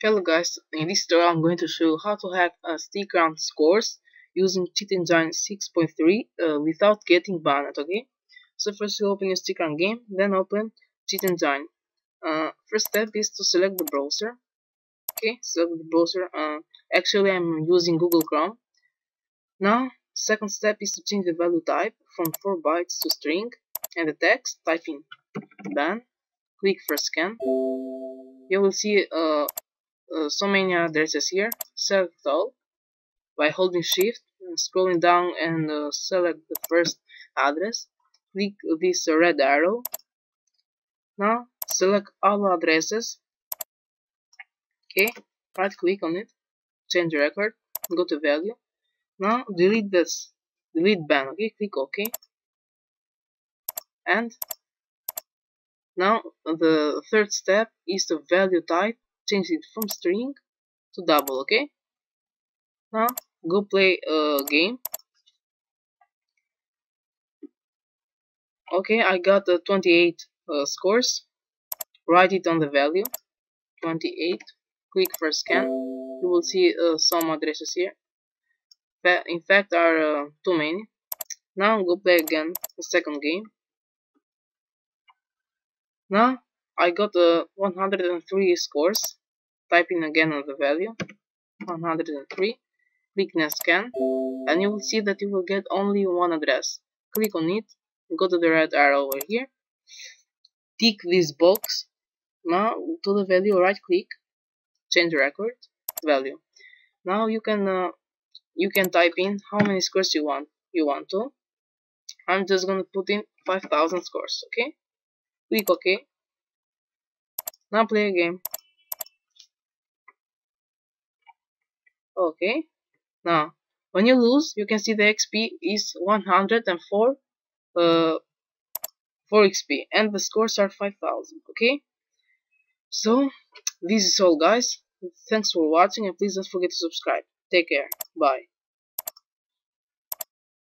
Hello guys, in this tutorial I'm going to show you how to hack Stick Run scores using Cheat Engine 6.3 without getting banned, okay? So first you open your Stick Run game, then open Cheat Engine. First step is to select the browser, okay? Select the browser, actually I'm using Google Chrome. Now, second step is to change the value type from 4 bytes to string, and the text, type in ban, click first scan. You will see so many addresses here. Select all by holding shift and scrolling down and select the first address. Click this red arrow. Now select all addresses. Okay, right click on it, change record, go to value. Now delete this, delete ban. Okay, click OK. And now the third step is the value type. Change it from string to double, okay? Now go play a game. Okay, I got 28 scores. Write it on the value 28. Click first scan. You will see some addresses here. In fact, are too many. Now go play again the second game. Now I got 103 scores. Type in again on the value 103, click next scan, and you will see that you will get only one address. Click on it, go to the red arrow over here, tick this box. Now to the value, right click, change record, value. Now you can type in how many scores you want. I'm just gonna put in 5,000 scores, okay? Click OK. Now play a game. Okay. Now, when you lose, you can see the XP is 104 for XP, and the scores are 5,000. Okay. So this is all, guys. Thanks for watching, and please don't forget to subscribe. Take care. Bye.